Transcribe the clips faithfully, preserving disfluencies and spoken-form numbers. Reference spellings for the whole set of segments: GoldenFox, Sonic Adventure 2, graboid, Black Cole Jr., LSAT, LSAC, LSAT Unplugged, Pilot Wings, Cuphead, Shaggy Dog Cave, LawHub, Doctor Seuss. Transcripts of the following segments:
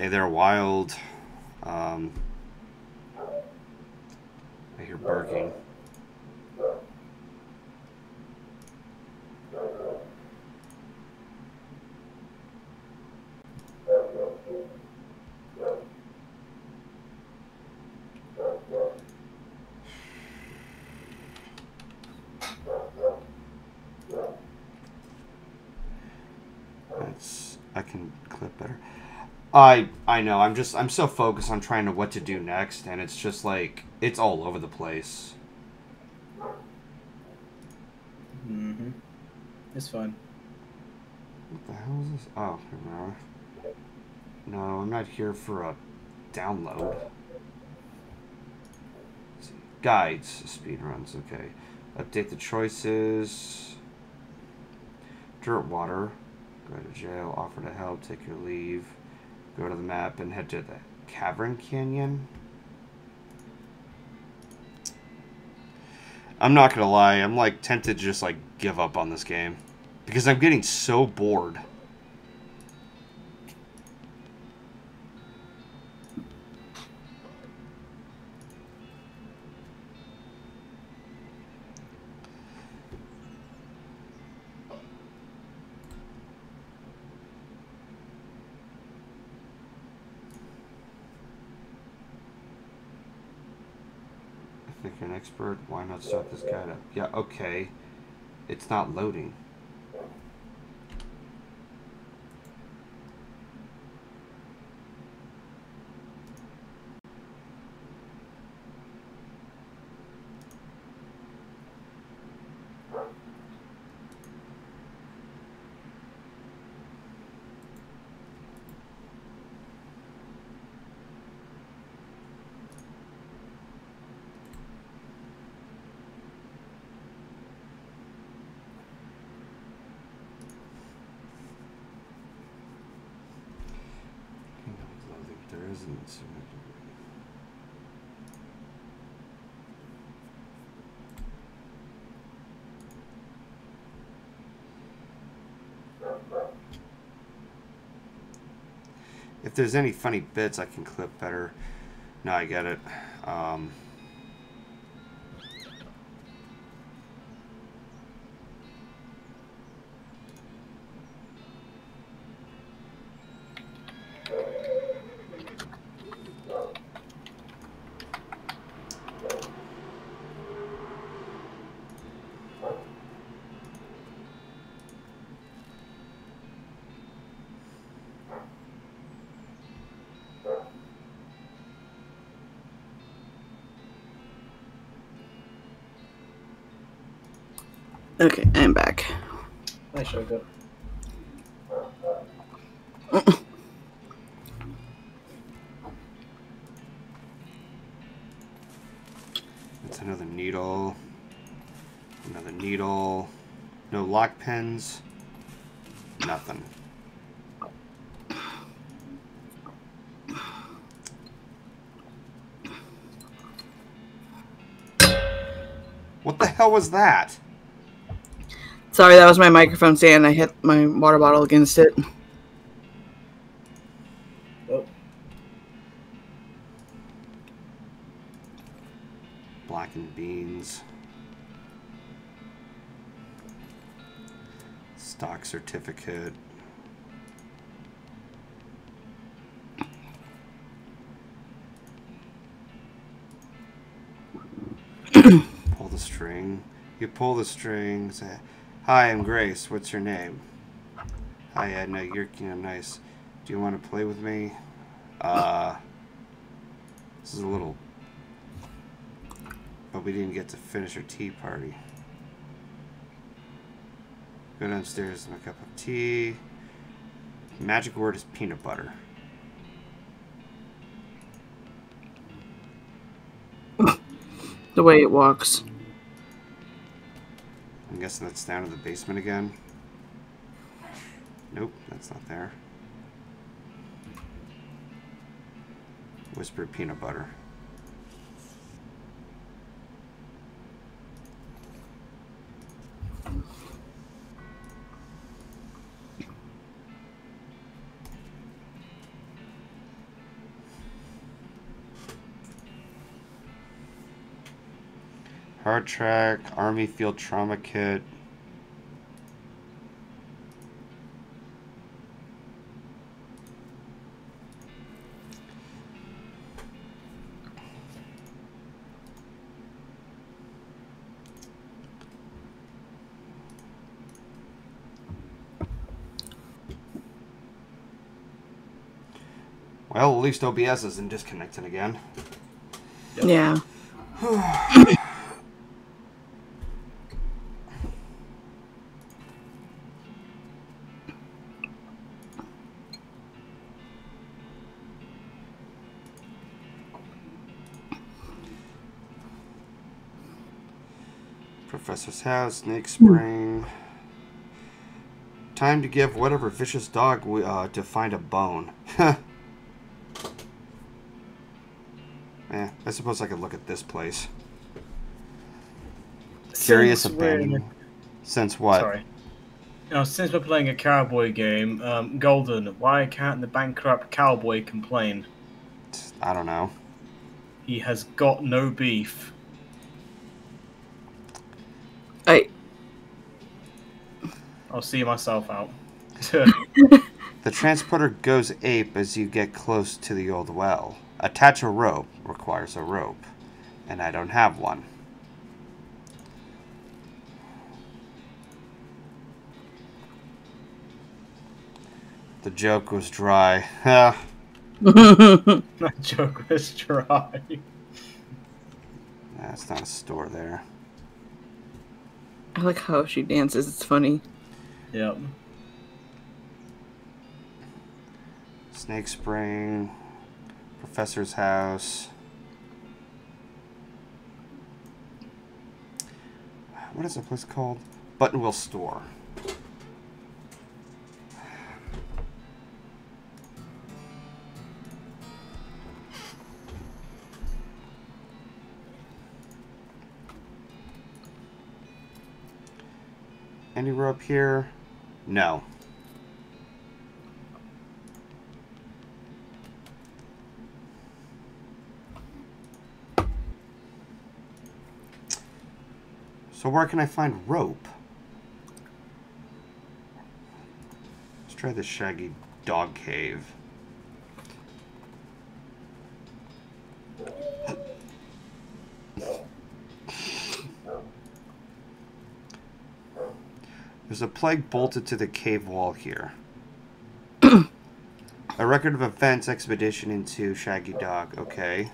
Hey there, Wild. Um, I hear barking. I I know, I'm just I'm so focused on trying to what to do next, and it's just like it's all over the place. Mm-hmm. It's fun. What the hell is this? Oh, no. No, I'm not here for a download. Let's see. Guides, speedruns, okay. Update the choices. Dirt water. Go to jail, offer to help, take your leave. Go to the map and head to the Cavern Canyon. I'm not gonna lie, I'm like tempted to just like give up on this game because I'm getting so bored. Expert, why not start this guide up? Yeah, okay. It's not loading. If there's any funny bits I can clip better. No, I get it. Um, Okay, I'm back. I showed up. That's another needle. Another needle. No lock pins. Nothing. What the hell was that? Sorry, that was my microphone stand. I hit my water bottle against it. Oh. Blackened beans. Stock certificate. Pull the string. You pull the string. Say, hi, I'm Grace. What's your name? Hi, Edna. You're you know, nice. Do you want to play with me? Uh, this is a little... But we didn't get to finish our tea party. Go downstairs and make a cup of tea. The magic word is peanut butter. The way it walks. I'm guessing that's down in the basement again. Nope, that's not there. Whispered peanut butter. Heart track, Army Field Trauma Kit. Well, at least O B S isn't disconnecting again. Yeah. Professor's house, Snake Spring. Time to give whatever vicious dog we, uh, to find a bone. Eh, I suppose I could look at this place. Since Curious abandon. Since what? Sorry. No, since we're playing a cowboy game, um, Golden, why can't the bankrupt cowboy complain? I don't know. He has got no beef. I... I'll see myself out. The transporter goes ape as you get close to the old well. Attach a rope requires a rope, and I don't have one. The joke was dry. The joke was dry. That's not a store there. I like how she dances. It's funny. Yep. Snake Spring... Professor's house. What is the place called? Buttonwheel Store. Anywhere up here? No. So where can I find rope? Let's try the Shaggy Dog Cave. There's a plague bolted to the cave wall here. A record of events expedition into Shaggy Dog. Okay.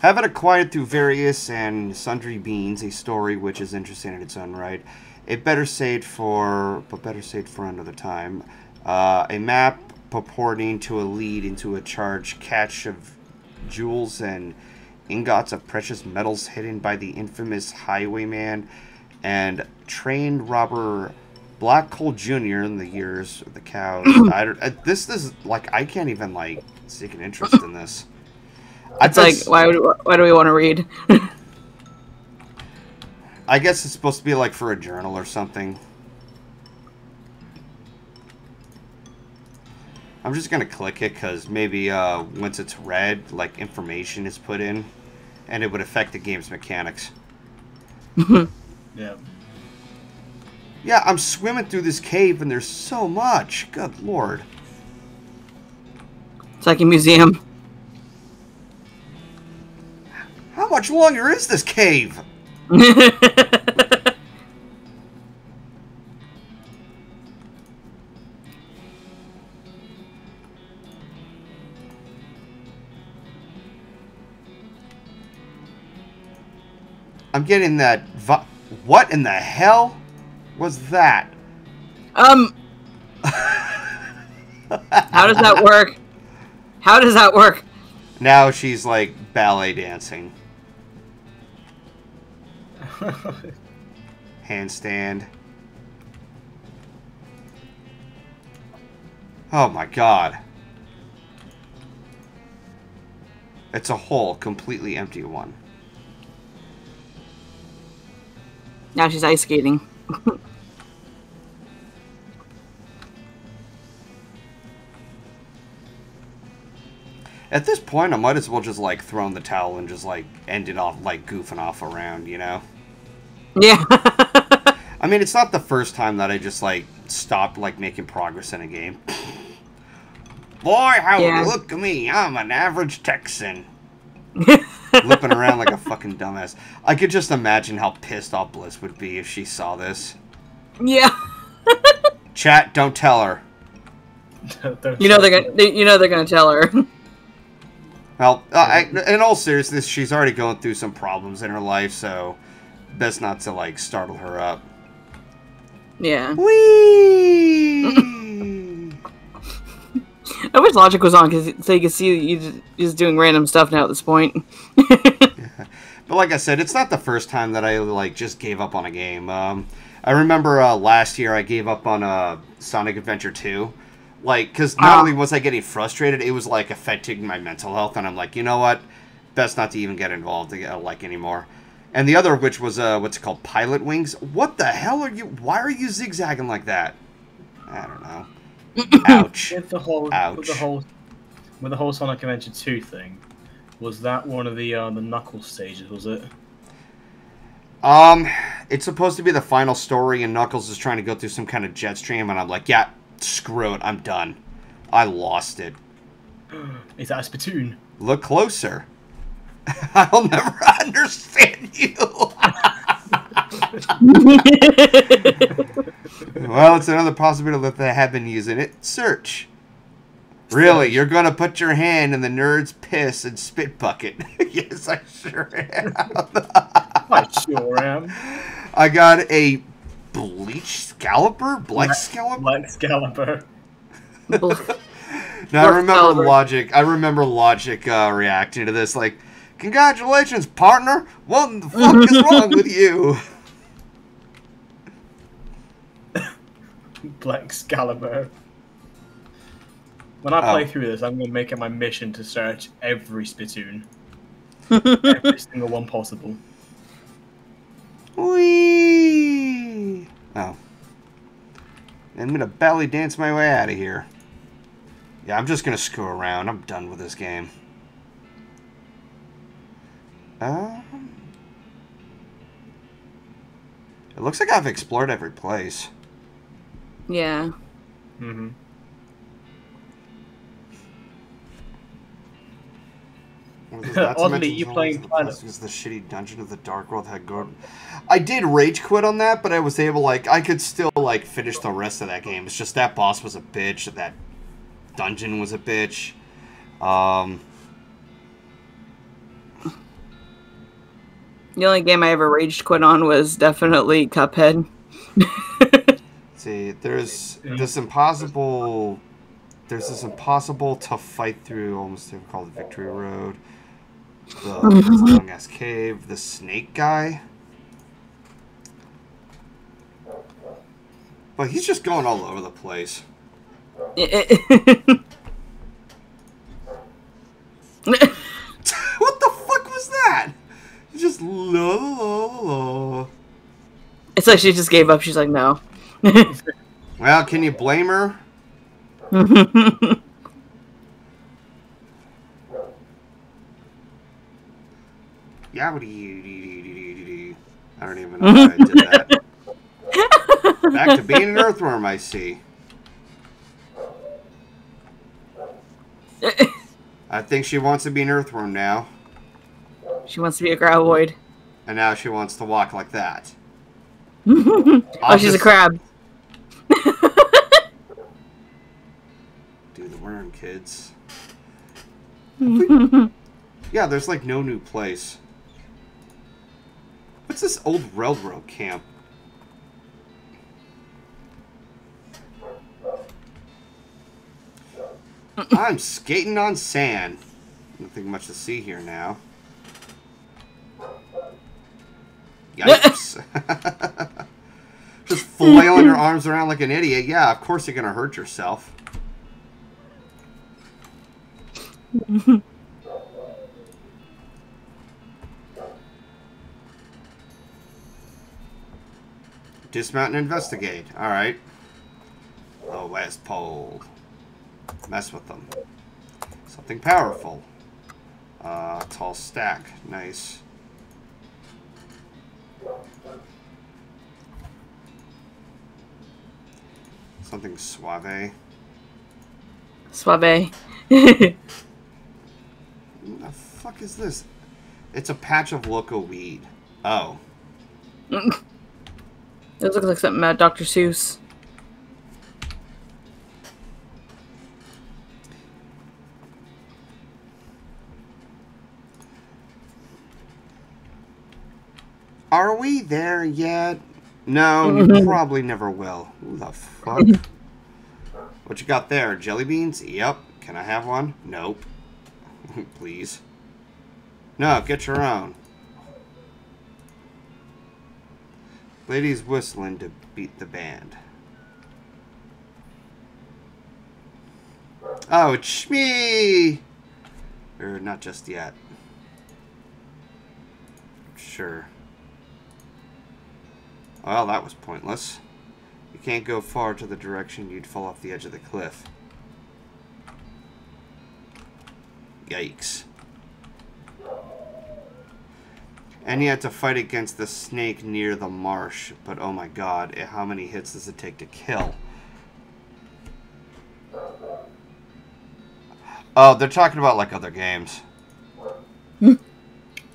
Having acquired through various and sundry means a story which is interesting in its own right, it better saved for, but better saved for another time. Uh, a map purporting to a lead into a charged cache of jewels and ingots of precious metals hidden by the infamous highwayman and trained robber Black Cole Junior in the years of the cows. I don't, uh, this is like I can't even like take an interest in this. It's I guess, like, why, would, why do we want to read? I guess it's supposed to be, like, for a journal or something. I'm just going to click it, because maybe uh, once it's read, like, information is put in, and it would affect the game's mechanics. Yeah. Yeah, I'm swimming through this cave, and there's so much. Good lord. It's like a museum. How much longer is this cave? I'm getting that vi- What in the hell was that? Um. How does that work? How does that work? Now she's like ballet dancing. Handstand. Oh my god. It's a hole, completely empty one. Now she's ice skating. At this point, I might as well just, like, throw in the towel and just, like, end it off, like, goofing off around, you know? Yeah. I mean, it's not the first time that I just, like, stopped, like, making progress in a game. Boy, how yeah. look at me. I'm an average Texan. Flipping around like a fucking dumbass. I could just imagine how pissed off Bliss would be if she saw this. Yeah. Chat, don't tell her. You know they're gonna. They, you know they're gonna tell her. Well, uh, I, in all seriousness, she's already going through some problems in her life, so best not to like startle her up. Yeah. Whee! I wish Logic was on, because so you could see you just, you're just doing random stuff now at this point. Yeah. But like I said, it's not the first time that I like just gave up on a game. Um, I remember uh, last year I gave up on uh, Sonic Adventure two. Like, because not uh, only was I getting frustrated, it was, like, affecting my mental health, and I'm like, you know what? Best not to even get involved, like, anymore. And the other of which was, uh, what's it called? Pilot Wings? What the hell are you... Why are you zigzagging like that? I don't know. Ouch. With the whole... Ouch. With the whole, with the whole Sonic Adventure two thing, was that one of the, uh, the Knuckles stages, was it? Um, it's supposed to be the final story, and Knuckles is trying to go through some kind of jet stream, and I'm like, yeah... Screw it, I'm done. I lost it. Is that a spittoon? Look closer. I'll never understand you. Well, it's another possibility that they have been using it. Search. Really, you're going to put your hand in the nerd's piss and spit bucket? Yes, I sure am. I sure am. I got a... Bleach Scalper? Black Scalper? Black Scalper. Now, I remember Logic, I remember Logic uh, reacting to this, like, congratulations, partner! What in the fuck is wrong with you? Black Scalper. When I play oh. through this, I'm going to make it my mission to search every spittoon. Every single one possible. Whee! Oh. I'm going to belly dance my way out of here. Yeah, I'm just going to screw around. I'm done with this game. Um, it looks like I've explored every place. Yeah. Mm-hmm. Oddly, you playing Planet because the shitty dungeon of the Dark World had gone. I did rage quit on that, but I was able, like, I could still like finish the rest of that game. It's just that boss was a bitch. That dungeon was a bitch. Um, the only game I ever rage quit on was definitely Cuphead. See, there's this impossible. There's this impossible to fight through, almost difficult Victory Road. The long ass cave, the snake guy. But he's just going all over the place. What the fuck was that? It's just la la la. It's like she just gave up. She's like, no. Well, can you blame her? Yowdy. I don't even know why I did that. Back to being an earthworm, I see. I think she wants to be an earthworm now. She wants to be a graboid. And now she wants to walk like that. Oh, she's just... a crab. Do the worm, kids. Yeah, there's like no new place. What's this old railroad camp? I'm skating on sand. Nothing much to see here now. Yikes. Just flailing your arms around like an idiot. Yeah, of course you're gonna hurt yourself. Dismount and investigate. Alright. The West Pole. Mess with them. Something powerful. Uh, tall stack. Nice. Something suave. Suave. What the fuck is this? It's a patch of loco weed. Oh. It looks like something about Doctor Seuss. Are we there yet? No, you probably never will. Who the fuck? What you got there? Jelly beans? Yep. Can I have one? Nope. Please. No, get your own. Ladies whistling to beat the band. Oh, it's me! Or not just yet. Sure. Well, that was pointless. You can't go far to the direction you'd fall off the edge of the cliff. Yikes. And you had to fight against the snake near the marsh, but oh my god, how many hits does it take to kill? Oh, they're talking about like other games.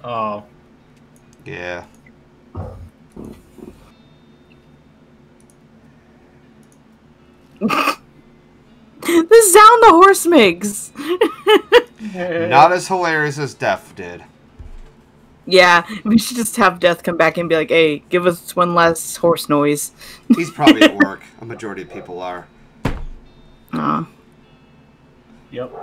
Oh. Yeah. The sound the horse makes. Not as hilarious as Death did. Yeah, we should just have Death come back and be like, hey, give us one last horse noise. He's probably at work. A majority of people are. Uh. Yep.